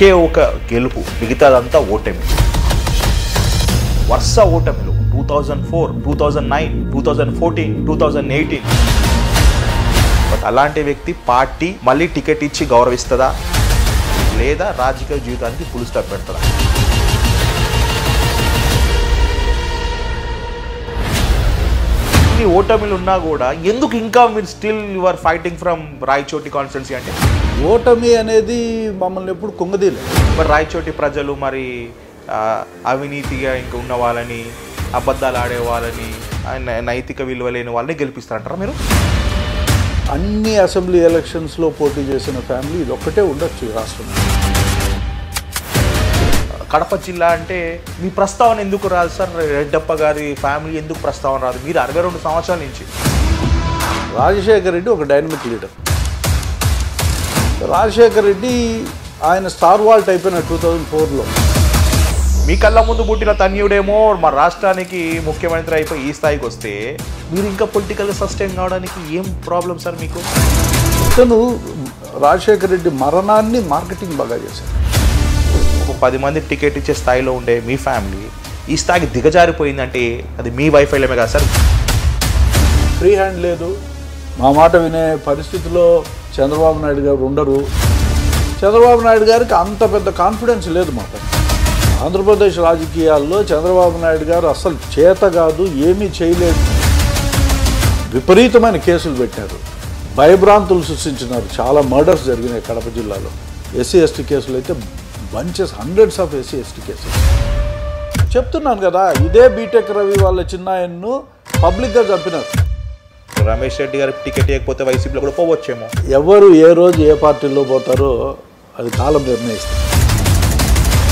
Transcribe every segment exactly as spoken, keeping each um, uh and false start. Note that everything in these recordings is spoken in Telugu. ఒకే ఒక గెలుపు, మిగతాదంతా ఓటమి. వర్ష ఓటమిలు two thousand four two thousand nine two thousand fourteen two thousand eighteen but అలాంటి వ్యక్తి పార్టీ మళ్ళీ టికెట్ ఇచ్చి గౌరవిస్తుందా లేదా రాజకీయ జీవితానికి ఫుల్ స్టాప్ పెడతారా? ఈ ఓటమిలు ఉన్నా కూడా ఎందుకు ఇంకా మీరు still you are fighting from Rayachoti constituency? అంటే ఓటమి అనేది మమ్మల్ని ఎప్పుడు కుంగదీలే. మరి రాయచోటి ప్రజలు మరి అవినీతిగా ఇంక ఉన్న వాళ్ళని, అబద్ధాలు ఆడేవాళ్ళని, నైతిక విలువ లేని వాళ్ళని గెలిపిస్తారంటారా మీరు? అన్ని అసెంబ్లీ ఎలక్షన్స్లో పోటీ చేసిన ఫ్యామిలీ ఇది ఒక్కటే ఉండొచ్చు రాష్ట్రంలో. కడప జిల్లా అంటే మీ ప్రస్తావన ఎందుకు రాదు సార్? రెడ్డప్ప గారి ఫ్యామిలీ ఎందుకు ప్రస్తావన రాదు? మీరు అరవై రెండు సంవత్సరాల నుంచి. రాజశేఖర్ రెడ్డి ఒక డైనమిక్ లీడర్. రాజశేఖర్ రెడ్డి ఆయన స్టార్ వాల్ట్ అయిపోయిన టూ థౌజండ్ ఫోర్లో. మీ కళ్ళ ముందు పుట్టిన తన్యుడేమో మన రాష్ట్రానికి ముఖ్యమంత్రి అయిపోయి ఈ స్థాయికి వస్తే మీరు ఇంకా పొలిటికల్గా సస్టైన్ కావడానికి ఏం ప్రాబ్లం సార్ మీకు? అతను రాజశేఖర్ రెడ్డి మరణాన్ని మార్కెటింగ్ బాగా చేశారు. ఒక పది మందికి టికెట్ ఇచ్చే స్థాయిలో ఉండే మీ ఫ్యామిలీ ఈ స్థాయికి దిగజారిపోయిందంటే అది మీ వైఫల్యమే కదా సార్? ఫ్రీ హ్యాండ్ లేదు. మా మాట వినే పరిస్థితిలో చంద్రబాబు నాయుడు గారు ఉండరు. చంద్రబాబు నాయుడు గారికి అంత పెద్ద కాన్ఫిడెన్స్ లేదు మాట. ఆంధ్రప్రదేశ్ రాజకీయాల్లో చంద్రబాబు నాయుడు గారు అసలు చేత కాదు, ఏమీ చేయలేదు. విపరీతమైన కేసులు పెట్టారు, భయభ్రాంతులు సృష్టించినారు. చాలా మర్డర్స్ జరిగినాయి కడప జిల్లాలో. ఎస్సీ ఎస్టీ కేసులు అయితే bunches, hundreds of SC ST కేసులు. చెప్తున్నాను కదా, ఇదే బీటెక్ రవి వాళ్ళ చిన్నాయన్ను పబ్లిక్గా చంపినారు. రమేష్ రెడ్డి గారికి టికెట్ ఇవ్వకపోతే వైసీపీలో కూడా పోవచ్చేమో. ఎవరు ఏ రోజు ఏ పార్టీలో పోతారో అది కాలం నిర్ణయిస్తారు.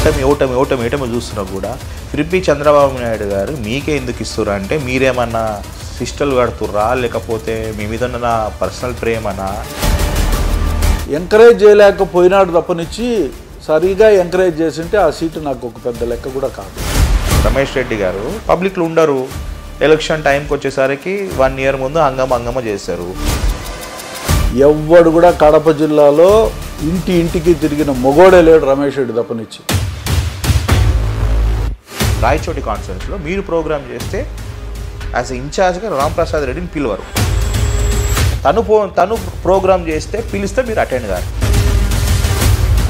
ఓటమి ఓటమి ఓటమి ఓటమి చూస్తున్నా కూడా తిరిపి చంద్రబాబు నాయుడు గారు మీకే ఎందుకు ఇస్తురా అంటే మీరేమన్నా సిస్టర్లు కడుతుర్రా, లేకపోతే మీ మీద ఉన్న పర్సనల్ ప్రేమనా? ఎంకరేజ్ చేయలేకపోయినాడు తప్పనిచ్చి, సరిగా ఎంకరేజ్ చేసింటే ఆ సీటు నాకు ఒక పెద్ద లెక్క కూడా కాదు. రమేష్ రెడ్డి గారు పబ్లిక్లో ఉండరు. ఎలక్షన్ టైంకి వచ్చేసరికి వన్ ఇయర్ ముందు అంగమ అంగమ చేశారు. ఎవడు కూడా కడప జిల్లాలో ఇంటి ఇంటికి తిరిగిన మొగోడే లేడు రమేష్ రెడ్డి తప్పనిచ్చి. రాయచోటి కాన్ఫరెన్స్లో మీరు ప్రోగ్రామ్ చేస్తే యాజ్ ఇన్ఛార్జ్గా రామ్ ప్రసాద్ రెడ్డిని పిలువరు. తను తను ప్రోగ్రామ్ చేస్తే పిలిస్తే మీరు అటెండ్ కాదు.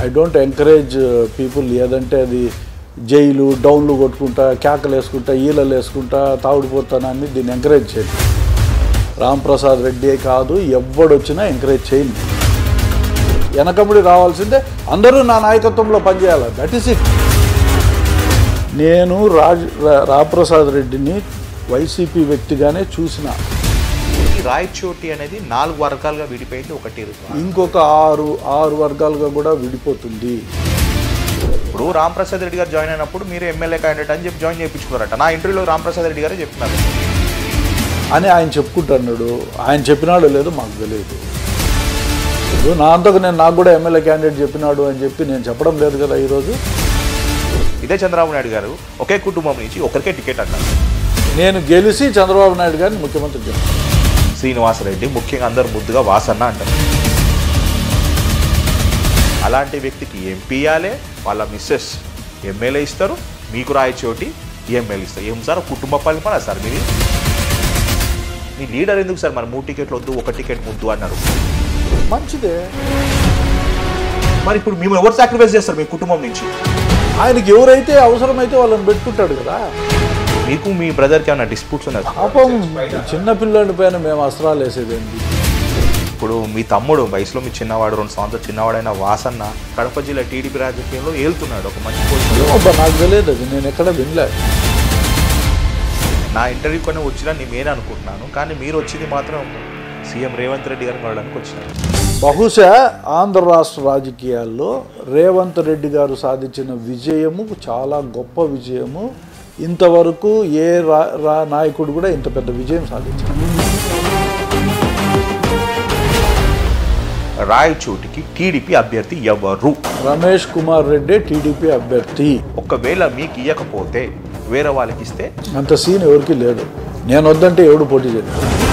I don't encourage people. ఏదంటే అది జైలు, డౌన్లు కొట్టుకుంటా, కేకలు వేసుకుంటా, ఈలలు వేసుకుంటా, తావుడిపోతానని దీన్ని ఎంకరేజ్ చేయండి. రాంప్రసాద్ రెడ్డి కాదు ఎవడొచ్చినా ఎంకరేజ్ చేయండి. వెనకబడి రావాల్సిందే. అందరూ నా నాయకత్వంలో పనిచేయాలి. That is it. నేను రాజ్ రాంప్రసాద్ రెడ్డిని వైసీపీ వ్యక్తిగానే చూసిన. రాయచోటి అనేది నాలుగు వర్గాలుగా విడిపోయింది. ఒకటి ఇంకొక ఆరు ఆరు వర్గాలుగా కూడా విడిపోతుంది. ఇప్పుడు రాంప్రసాద్ రెడ్డి గారు జాయిన్ అయినప్పుడు మీరు ఎమ్మెల్యే క్యాండిడేట్ అని చెప్పి జాయిన్ చేయించుకున్నారట. నా ఇంటర్వ్యూలో రాంప్రసాద్ రెడ్డి గారే చెప్పినారు అని ఆయన చెప్పుకుంటున్నాడు. ఆయన చెప్పినాడో లేదో మాకు తెలియదు. నా అంతకు నేను నాకు కూడా ఎమ్మెల్యే క్యాండిడేట్ చెప్పినాడు అని చెప్పి నేను చెప్పడం లేదు కదా ఈరోజు. ఇదే చంద్రబాబు నాయుడు గారు ఒకే కుటుంబం నుంచి ఒకరికే టికెట్ అన్నారు. నేను గెలిచి చంద్రబాబు నాయుడు గారిని ముఖ్యమంత్రి చేశాను. శ్రీనివాసరెడ్డి ముఖ్యంగా అందరు ముద్దుగా వాసన్న అంటారు. అలాంటి వ్యక్తికి ఎంపీ ఇవ్వాలి, వాళ్ళ మిస్సెస్ ఎమ్మెల్యే ఇస్తారు, మీకు రాయచోటి ఎమ్మెల్యే ఇస్తారు. ఏం సార్ కుటుంబ పాలిపడా సార్ మీది? మీ లీడర్ ఎందుకు సార్ మరి మూడు టికెట్లు వద్దు, ఒక టికెట్ ముద్దు అన్నారు? మంచిదే. మరి ఇప్పుడు మేము ఎవరు సాక్రిఫైస్ చేస్తారు మీ కుటుంబం నుంచి? ఆయనకి ఎవరైతే అవసరమైతే వాళ్ళని పెట్టుకుంటాడు కదా. మీకు మీ బ్రదర్కి ఏమైనా డిస్ప్యూట్స్ ఉన్నాయి? పాపం చిన్నపిల్లని పైన మేము అస్త్రాలు వేసేదండి. ఇప్పుడు మీ తమ్ముడు వయసులో మీ చిన్నవాడు, రెండు సంవత్సరాలు చిన్నవాడైన వాసన్న కడప జిల్లా టీడీపీ రాజకీయంలో ఏలుతున్నాడు. ఒక మంచి పోస్ట్ నాకు తెలియదు, నేను ఎక్కడ వినలే. నా ఇంటర్వ్యూ కొన్ని వచ్చినా నేనే అనుకుంటున్నాను, కానీ మీరు వచ్చింది మాత్రం సీఎం రేవంత్ రెడ్డి గారు కలవడానికి వచ్చినారు. బహుశా ఆంధ్ర రాష్ట్ర రాజకీయాల్లో రేవంత్ రెడ్డి గారు సాధించిన విజయము చాలా గొప్ప విజయము. ఇంతవరకు ఏ రా నాయకుడు కూడా ఇంత పెద్ద విజయం సాధించారు. రాయచోటికి టీడీపీ అభ్యర్థి ఎవరు? రమేష్ కుమార్ రెడ్డి టీడీపీ అభ్యర్థి. ఒకవేళ మీకు ఇవ్వకపోతే వేరే వాళ్ళకి ఇస్తే అంత సీన్ ఎవరికి లేదు. నేను వద్దంటే ఎవడు పోటీ చేయలేదు.